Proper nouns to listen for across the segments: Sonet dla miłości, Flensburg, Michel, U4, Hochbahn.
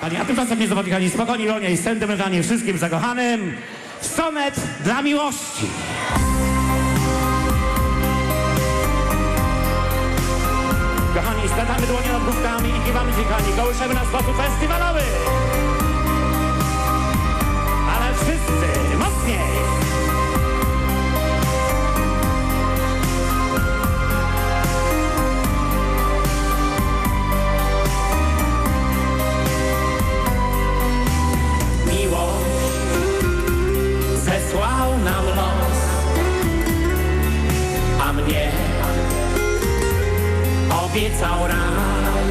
A tymczasem nie zawodnikami spokojnie, wolnie i sentymentalnie wszystkim zakochanym. Sonet dla miłości. Kochani, składamy dłonie nad główkami i kiwamy dzikami. Kołyszemy na sposób festiwalowy. Ale wszyscy mocniej. Zesłał nam los, a mnie obiecał raj.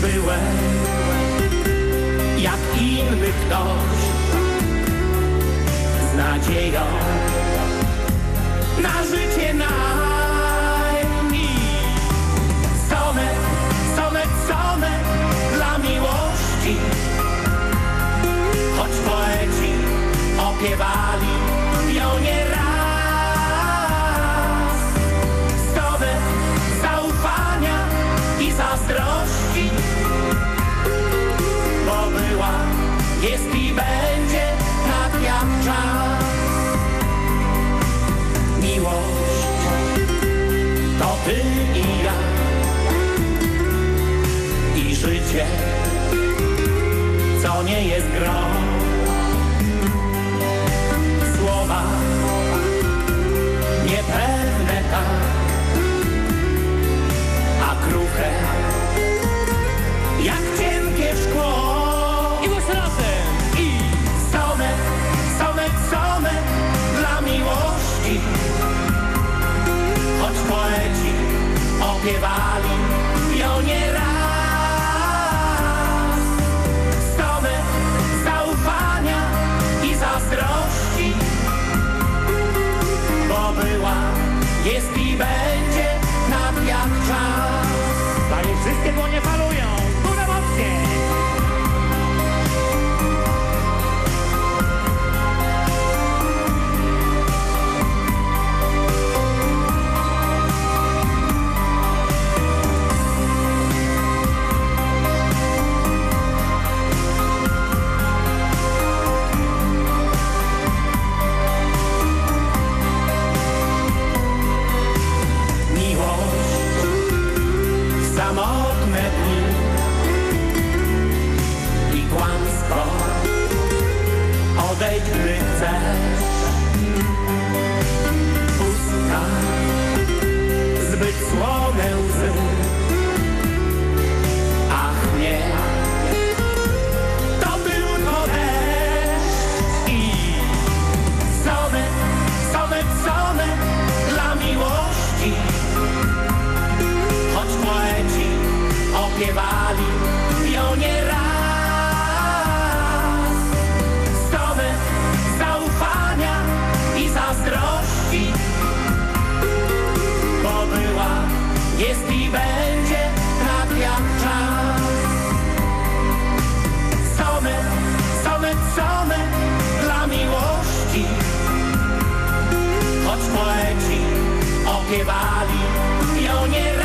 Byłem jak inny ktoś, z nadzieją na życie nam. I sonet, sonet, sonet dla miłości, choć poeci opiewali ją nie raz. Sonet zaufania i zazdrości, bo była, jest i będzie tak jak czas. Miłość to ty i ja, i życie, co nie jest grą. Słowa niepewne tak, a kruche jak cienkie szkło. I właśnie razem. I sonet, sonet, sonet dla miłości, choć poeci opiewali ją nie raz. Sonet zaufania i zazdrości, była, jest i będzie nam jak czas. Daje wszystkie dłonie falują, góra mocnie. Samotne dni i kłamstwo, odejdź, gdy chcesz. Pustka, zbyt słone łzy. Ach nie, to tylko deszcz. I sonet, sonet, sonet dla miłości, poeci opiewali ją nie raz. Sonet zaufania i zazdrości, bo była, jest i będzie tak jak czas. Sonet, sonet, sonet dla miłości, choć poeci opiewali ją nie raz.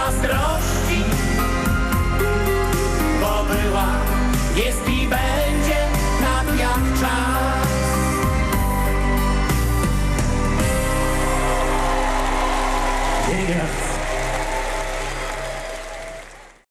Zazdrości, bo była, jest i będzie nam jak czas. Yeah.